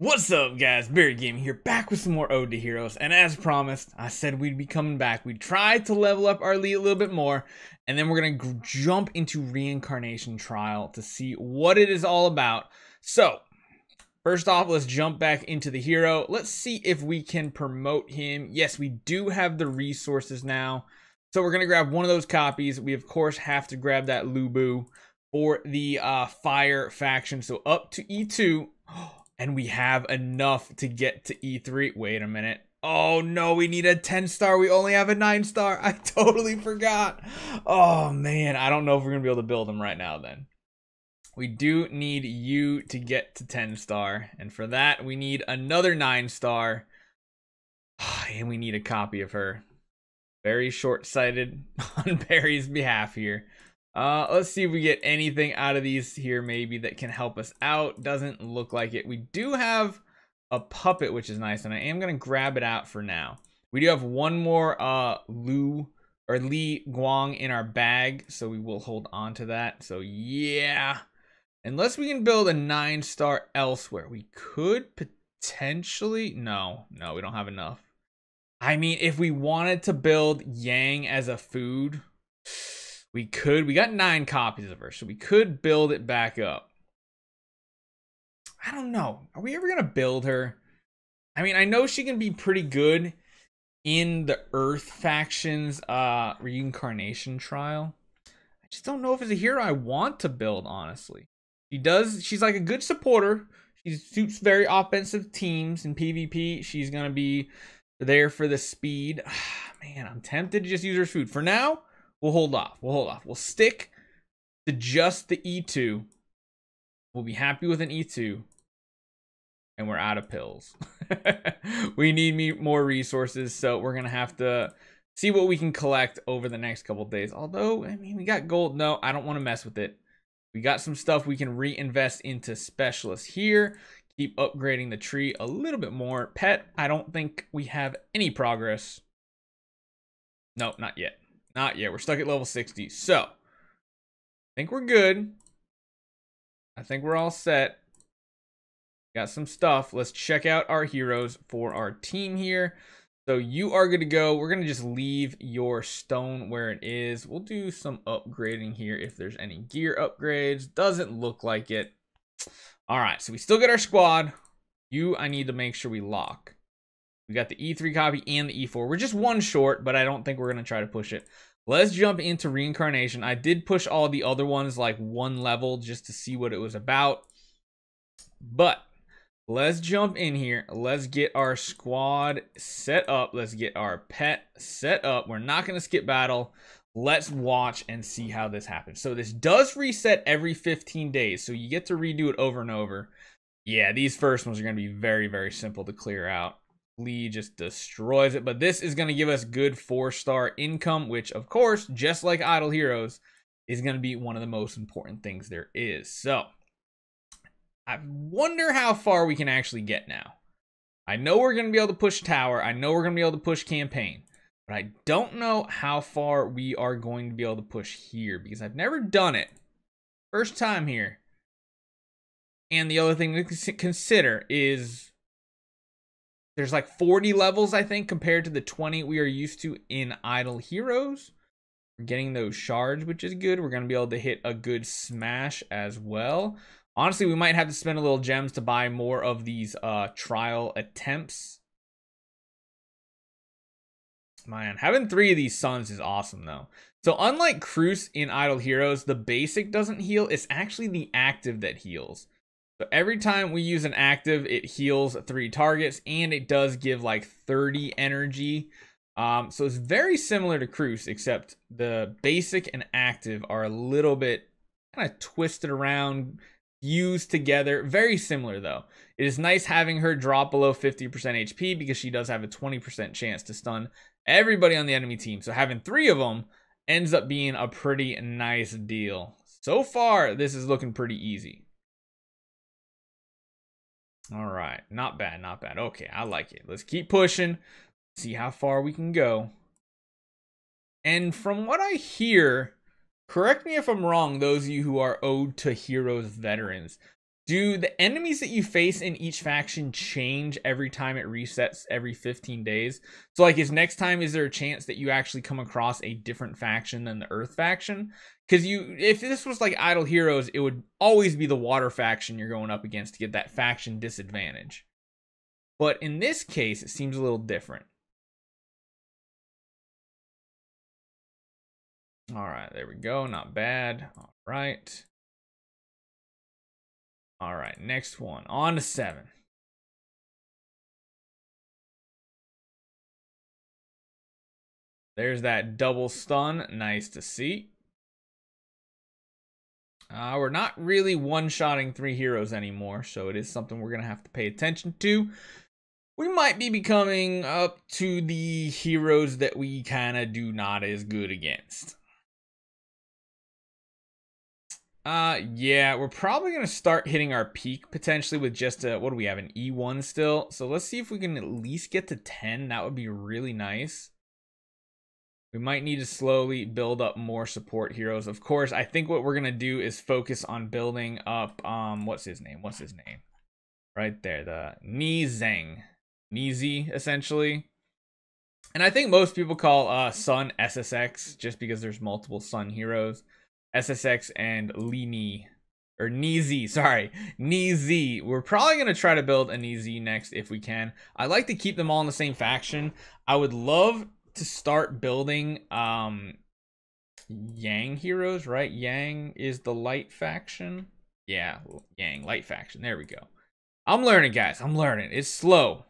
What's up guys, Barry Gaming here, back with some more Ode to Heroes, and as promised, I said we'd be coming back. We tried to level up our Li a little bit more, and then we're going to jump into Reincarnation Trial to see what it is all about. So, first off, let's jump back into the hero. Let's see if we can promote him. Yes, we do have the resources now, so we're going to grab one of those copies. We, of course, have to grab that Lubu for the fire faction, so up to E2. And we have enough to get to E3. Wait a minute. Oh no, we need a 10 star. We only have a 9 star. I totally forgot. Oh man, I don't know if we're going to be able to build them right now then. We do need you to get to 10 star. And for that, we need another 9 star. And we need a copy of her. Very short-sighted on Barry's behalf here. Let's see if we get anything out of these here maybe that can help us out. Doesn't look like it. We do have a puppet, which is nice, and I am going to grab it out for now. We do have one more Li Guang in our bag, so we will hold on to that. So yeah, unless we can build a 9-star elsewhere, we could potentially... No, we don't have enough. I mean, if we wanted to build Yang as a food... We could. We got 9 copies of her, so we could build it back up. I don't know. Are we ever going to build her? I mean, I know she can be pretty good in the Earth faction's Reincarnation Trial. I just don't know if it's a hero I want to build, honestly. She does. She's like a good supporter. She suits very offensive teams in PvP. She's going to be there for the speed. Man, I'm tempted to just use her as food. For now... We'll hold off. We'll stick to just the E2. We'll be happy with an E2. And we're out of pills. We need more resources, so we're going to have to see what we can collect over the next couple of days. Although, I mean, we got gold. No, I don't want to mess with it. We got some stuff we can reinvest into specialists here. Keep upgrading the tree a little bit more. Pet, I don't think we have any progress. No, not yet. Not yet. We're stuck at level 60. So, I think we're good. I think we're all set. Got some stuff. Let's check out our heroes for our team here. So, you are good to go. We're going to just leave your stone where it is. We'll do some upgrading here if there's any gear upgrades. Doesn't look like it. All right. So, we still got our squad. You, I need to make sure we lock. We got the E3 copy and the E4. We're just one short, but I don't think we're going to try to push it. Let's jump into Reincarnation. I did push all the other ones like one level just to see what it was about. But let's jump in here. Let's get our squad set up. Let's get our pet set up. We're not going to skip battle. Let's watch and see how this happens. So this does reset every 15 days. So you get to redo it over and over. Yeah, these first ones are going to be very, very simple to clear out. Lee just destroys it, but this is going to give us good 4-star income, which of course, just like Idle Heroes, is going to be one of the most important things there is. So I wonder how far we can actually get now. I know we're going to be able to push tower. I know we're going to be able to push campaign, but I don't know how far we are going to be able to push here because I've never done it. First time here. And the other thing to consider is there's like 40 levels, I think, compared to the 20 we are used to in Idle Heroes. We're getting those shards, which is good. We're going to be able to hit a good smash as well. Honestly, we might have to spend a little gems to buy more of these trial attempts. Man, having 3 of these suns is awesome, though. So unlike Cruz in Idle Heroes, the basic doesn't heal. It's actually the active that heals. So every time we use an active, it heals 3 targets, and it does give like 30 energy. So it's very similar to Cruz, except the basic and active are a little bit kind of twisted around, fused together. Very similar, though. It is nice having her drop below 50% HP because she does have a 20% chance to stun everybody on the enemy team. So having 3 of them ends up being a pretty nice deal. So far, this is looking pretty easy. All right, not bad, not bad. Okay, I like it. Let's keep pushing. see how far we can go. And from what I hear, correct me if I'm wrong, those of you who are Ode to Heroes veterans, do the enemies that you face in each faction change every time it resets every 15 days? So like, is next time, is there a chance that you actually come across a different faction than the Earth faction? Because if this was like Idle Heroes, it would always be the Water faction you're going up against to get that faction disadvantage. But in this case, it seems a little different. All right, there we go. Not bad. All right. All right, next one. On to 7. There's that double stun. Nice to see. We're not really one-shotting 3 heroes anymore, so it is something we're going to have to pay attention to. We might be becoming up to the heroes that we kind of do not as good against. Yeah, we're probably going to start hitting our peak potentially with just a, what do we have, an E1 still? So let's see if we can at least get to 10. That would be really nice. We might need to slowly build up more support heroes. Of course, I think what we're going to do is focus on building up, what's his name? What's his name? Right there, the Nizi, essentially. And I think most people call Sun SSX just because there's multiple Sun heroes. SSX and Li Ni, or Nizi, sorry, Nizi. We're probably going to try to build a Nizi next if we can. I like to keep them all in the same faction. I would love to start building Yang heroes, right? Yang is the light faction. Yeah, Yang, light faction. There we go. I'm learning, guys. I'm learning. It's slow,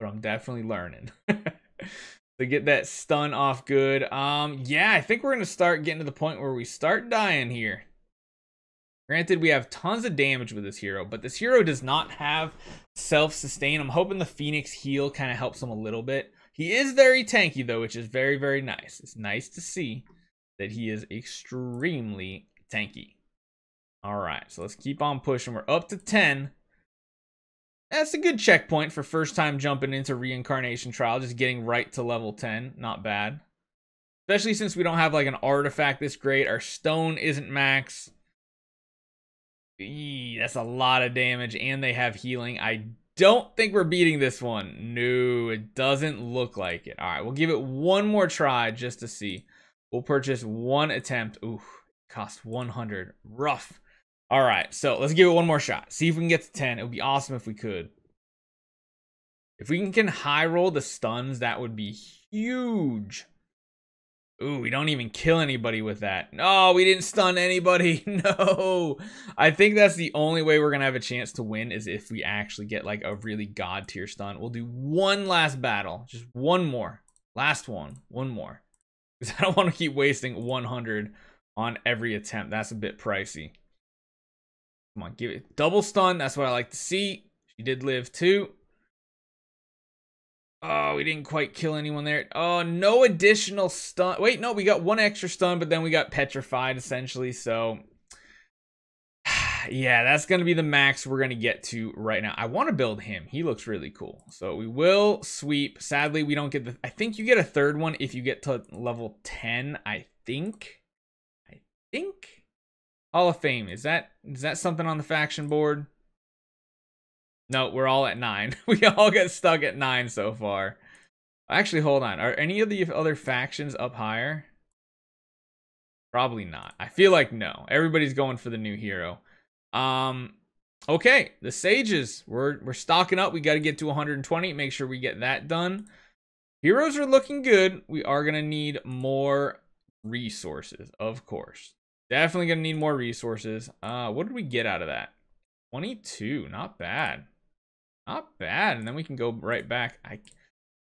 but I'm definitely learning. To get that stun off good. Yeah, I think we're going to start getting to the point where we start dying here. Granted, we have tons of damage with this hero, but this hero does not have self-sustain. I'm hoping the Phoenix heal kind of helps him a little bit. He is very tanky, though, which is very, very nice. It's nice to see that he is extremely tanky. All right, so let's keep on pushing. We're up to 10. That's a good checkpoint for first time jumping into Reincarnation Trial, just getting right to level 10. Not bad. Especially since we don't have like an artifact this great. Our stone isn't max. Eee, that's a lot of damage, and they have healing. I don't think we're beating this one. No, it doesn't look like it. All right, we'll give it one more try just to see. We'll purchase one attempt. Ooh, cost 100. Rough. All right, so let's give it one more shot. See if we can get to 10. It would be awesome if we could. If we can high roll the stuns, that would be huge. Ooh, we don't even kill anybody with that. No, we didn't stun anybody. No. I think that's the only way we're going to have a chance to win is if we actually get like a really god tier stun. We'll do one last battle. Just one more. Last one. One more. Because I don't want to keep wasting 100 on every attempt. That's a bit pricey. Come on, give it double stun. That's what I like to see. She did live too. Oh, we didn't quite kill anyone there. Oh, no additional stun. Wait, no, we got one extra stun, but then we got petrified essentially. So yeah, that's going to be the max we're going to get to right now. I want to build him. He looks really cool. So we will sweep. Sadly, we don't get the, I think you get a third one if you get to level 10, I think. Hall of Fame, is that something on the faction board? No, we're all at 9. We all get stuck at 9 so far. Actually, hold on. Are any of the other factions up higher? Probably not. I feel like no. Everybody's going for the new hero. Okay, the Sages. We're stocking up. We got to get to 120. Make sure we get that done. Heroes are looking good. We are going to need more resources, of course. Definitely going to need more resources. What did we get out of that? 22. Not bad. Not bad. And then we can go right back. I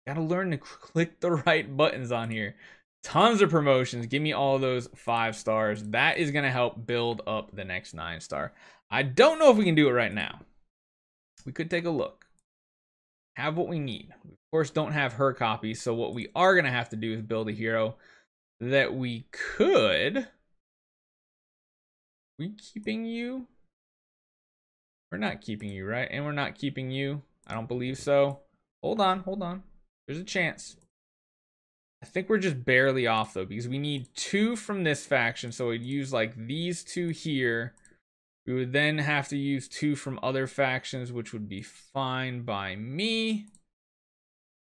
got to learn to click the right buttons on here. Tons of promotions. Give me all those 5 stars. That is going to help build up the next 9 star. I don't know if we can do it right now. We could take a look. Have what we need. We, of course, don't have her copy. So what we are going to have to do is build a hero that we could... We keeping you? We're not keeping you, right? And we're not keeping you. I don't believe so. Hold on, hold on. There's a chance. I think we're just barely off though, because we need two from this faction. So we'd use like these two here. We would then have to use two from other factions, which would be fine by me.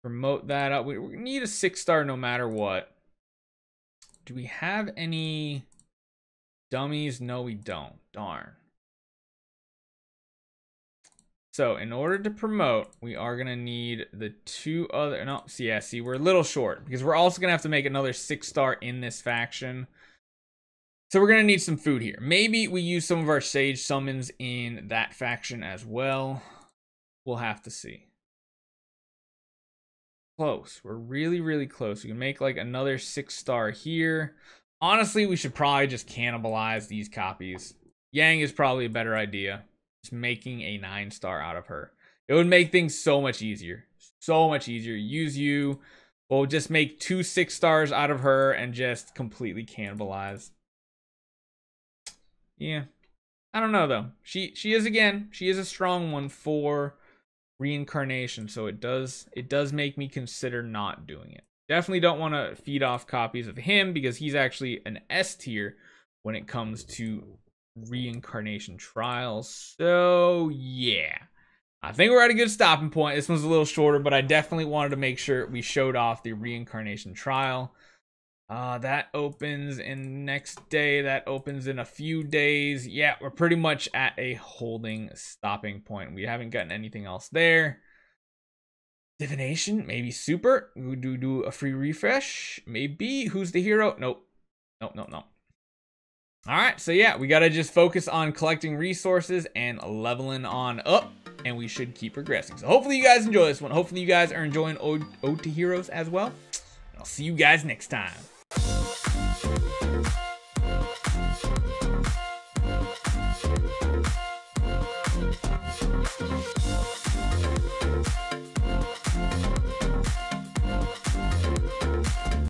Promote that up. We need a 6-star no matter what. Do we have any dummies? No, we don't. Darn. So in order to promote, we are going to need the two other... No, see, yeah, see, we're a little short because we're also going to have to make another 6-star in this faction. So we're going to need some food here. Maybe we use some of our sage summons in that faction as well. We'll have to see. Close. We're really, really close. We can make like another 6-star here. Honestly, we should probably just cannibalize these copies. Yang is probably a better idea. Just making a 9-star out of her. It would make things so much easier. So much easier. Use you. We'll just make two 6-stars out of her and just completely cannibalize. Yeah, I don't know though. She is, again, she is a strong one for reincarnation, so it does make me consider not doing it. Definitely don't want to feed off copies of him because he's actually an S tier when it comes to reincarnation trials. So yeah, I think we're at a good stopping point. This one's a little shorter, but I definitely wanted to make sure we showed off the reincarnation trial. That opens in next day. That opens in a few days. Yeah, we're pretty much at a holding stopping point. We haven't gotten anything else there. Divination, maybe super. We do a free refresh. Maybe who's the hero? Nope. Nope, nope, nope. All right, so yeah, we got to just focus on collecting resources and leveling on up, and we should keep progressing. So hopefully you guys enjoy this one. Hopefully you guys are enjoying Ode to Heroes as well. And I'll see you guys next time. We'll be right back.